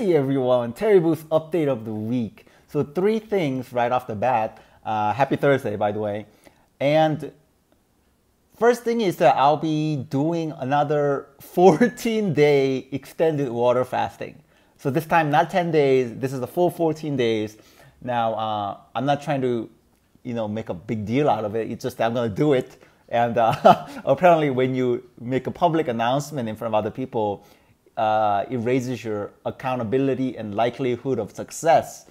Hey everyone, Terry Boo's update of the week. So three things right off the bat. Happy Thursday, by the way. And first thing is that I'll be doing another 14-day extended water fasting. So this time, not 10 days, this is the full 14 days. Now, I'm not trying to, make a big deal out of it. It's just that I'm going to do it. And apparently when you make a public announcement in front of other people, it raises your accountability and likelihood of success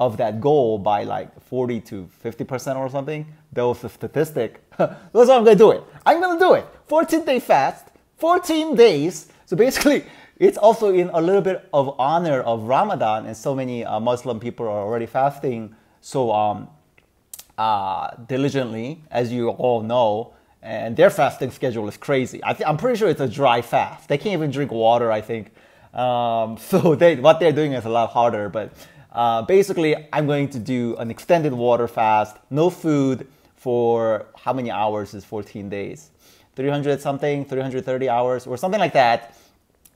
of that goal by like 40 to 50% or something. That was the statistic. That's why I'm going to do it. I'm going to do it. 14-day fast, 14 days. So basically, it's also in a little bit of honor of Ramadan, and so many Muslim people are already fasting so diligently, as you all know, and their fasting schedule is crazy. I'm pretty sure it's a dry fast. They can't even drink water, I think. So what they're doing is a lot harder, but basically I'm going to do an extended water fast, no food for how many hours is 14 days? 300 something, 330 hours or something like that.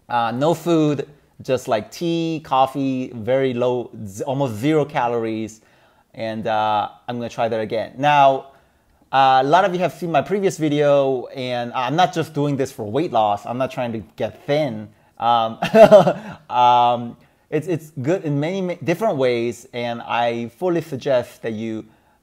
No food, just like tea, coffee, very low, almost zero calories. And I'm going to try that again. Now, a lot of you have seen my previous video, and I'm not just doing this for weight loss. I'm not trying to get thin. It's good in many different ways, and I fully suggest that you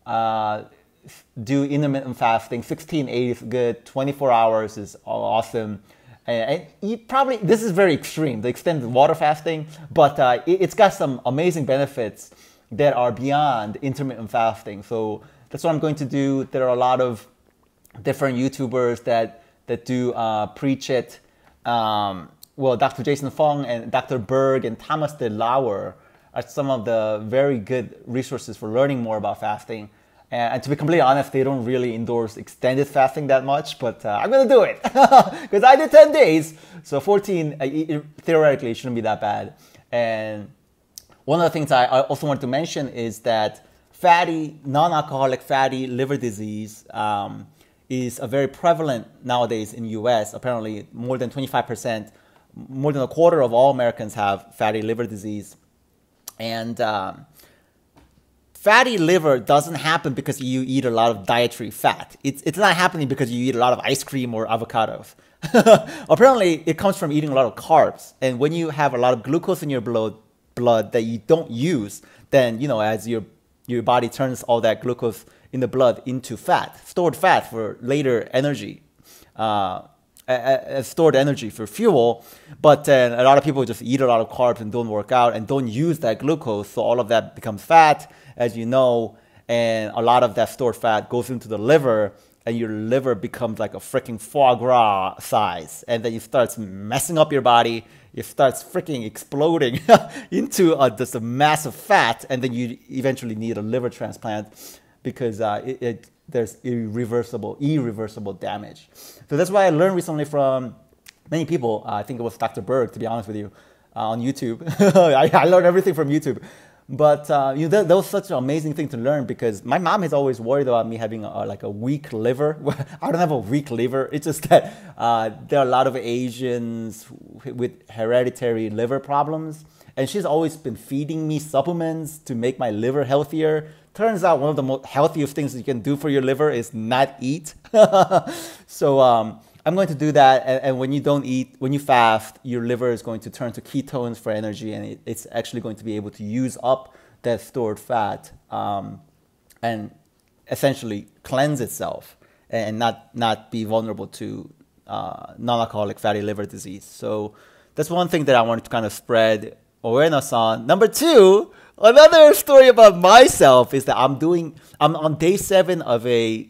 do intermittent fasting. 16-8 is good. 24 hours is awesome. And you probably, this is very extreme, the extended water fasting, but it's got some amazing benefits that are beyond intermittent fasting. So that's what I'm going to do. There are a lot of different YouTubers that do preach it. Well, Dr. Jason Fung and Dr. Berg and Thomas DeLauer are some of the very good resources for learning more about fasting. And to be completely honest, they don't really endorse extended fasting that much, but I'm going to do it because I did 10 days. So 14, theoretically, shouldn't be that bad. And one of the things I also want to mention is that fatty, non-alcoholic fatty liver disease is a very prevalent nowadays in the U.S. Apparently, more than 25%, more than a quarter of all Americans have fatty liver disease. And fatty liver doesn't happen because you eat a lot of dietary fat. It's not happening because you eat a lot of ice cream or avocados. Apparently, it comes from eating a lot of carbs. And when you have a lot of glucose in your blood that you don't use, then, as your body turns all that glucose in the blood into fat, stored fat for later energy, stored energy for fuel. But a lot of people just eat a lot of carbs and don't work out and don't use that glucose. So all of that becomes fat, as you know, and a lot of that stored fat goes into the liver, and your liver becomes like a freaking foie gras size. And then it starts messing up your body. It starts freaking exploding into just a mass of fat. And then you eventually need a liver transplant because there's irreversible damage. So that's why I learned recently from many people. I think it was Dr. Berg, to be honest with you, on YouTube. I learned everything from YouTube. But that was such an amazing thing to learn because my mom is always worried about me having like a weak liver. I don't have a weak liver. It's just that there are a lot of Asians with hereditary liver problems. And she's always been feeding me supplements to make my liver healthier. Turns out one of the most healthiest things you can do for your liver is not eat. So I'm going to do that. And when you don't eat, when you fast, your liver is going to turn to ketones for energy, and it's actually going to be able to use up that stored fat and essentially cleanse itself and not be vulnerable to non-alcoholic fatty liver disease. So that's one thing that I wanted to kind of spread awareness on. Number two, another story about myself is that I'm on day 7 of a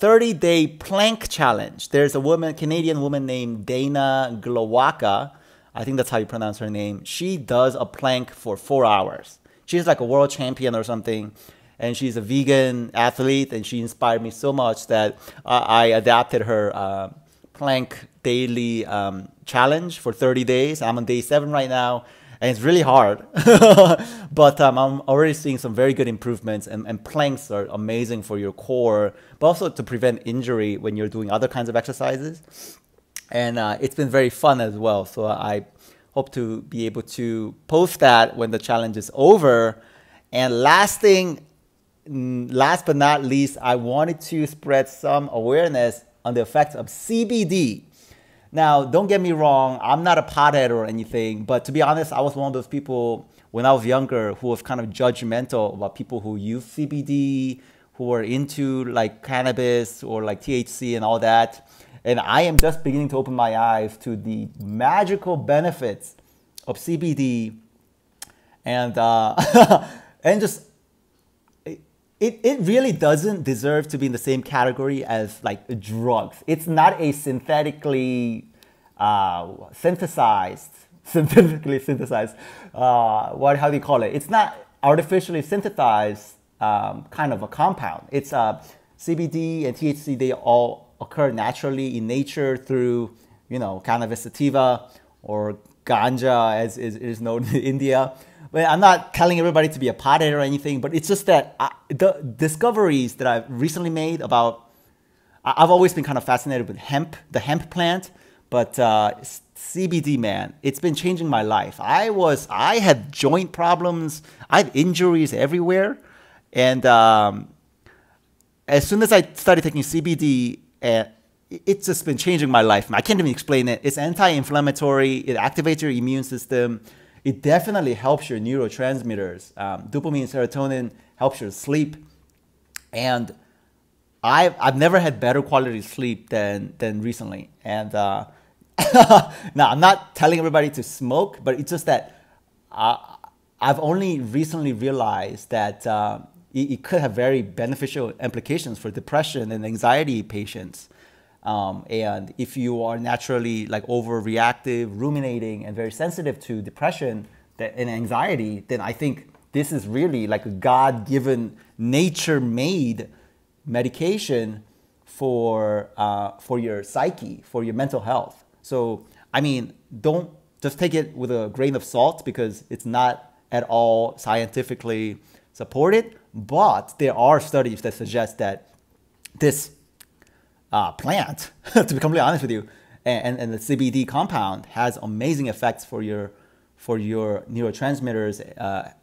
30-day plank challenge. There's a woman, Canadian woman named Dana Glowacka. I think that's how you pronounce her name. She does a plank for 4 hours. She's like a world champion or something. And she's a vegan athlete. And she inspired me so much that I adapted her plank daily challenge for 30 days. I'm on day 7 right now. And it's really hard. But I'm already seeing some very good improvements. And planks are amazing for your core, but also to prevent injury when you're doing other kinds of exercises. And it's been very fun as well. So I hope to be able to post that when the challenge is over. And last but not least, I wanted to spread some awareness on the effects of CBD. Now, don't get me wrong, I'm not a pothead or anything, but to be honest, I was one of those people when I was younger who was kind of judgmental about people who use CBD, who are into like cannabis or like THC and all that. And I am just beginning to open my eyes to the magical benefits of CBD and just it really doesn't deserve to be in the same category as like drugs. It's not a how do you call it? It's not artificially synthesized kind of a compound. It's CBD and THC, they all occur naturally in nature through, you know, cannabis sativa or ganja as is known in India. But I'm not telling everybody to be a pothead or anything, but it's just that the discoveries that I've recently made about, I've always been kind of fascinated with hemp, the hemp plant, but CBD, man, it's been changing my life. I had joint problems, I had injuries everywhere. And as soon as I started taking CBD, it's just been changing my life. I can't even explain it. It's anti-inflammatory. It activates your immune system. It definitely helps your neurotransmitters. Dopamine, serotonin, helps your sleep. And I've never had better quality sleep than recently. And now, I'm not telling everybody to smoke, but it's just that I've only recently realized that it could have very beneficial implications for depression and anxiety patients. And if you are naturally like overreactive, ruminating, and very sensitive to depression and anxiety, then I think this is really like a God-given, nature-made medication for your psyche, for your mental health. So, I mean, don't just take it with a grain of salt because it's not at all scientifically supported, but there are studies that suggest that this plant, to be completely honest with you, and the CBD compound has amazing effects for your neurotransmitters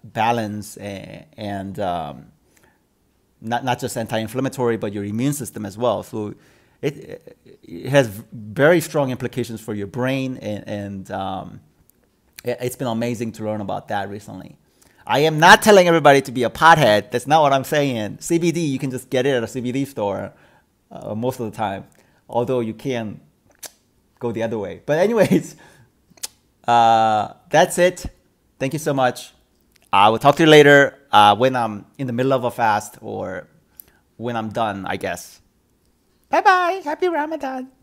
balance and not just anti-inflammatory, but your immune system as well. So it has very strong implications for your brain, and it's been amazing to learn about that recently. I am not telling everybody to be a pothead. That's not what I'm saying. CBD, you can just get it at a CBD store. Most of the time, although you can go the other way. But anyways, that's it. Thank you so much. I will talk to you later when I'm in the middle of a fast or when I'm done, I guess. Bye-bye. Happy Ramadan.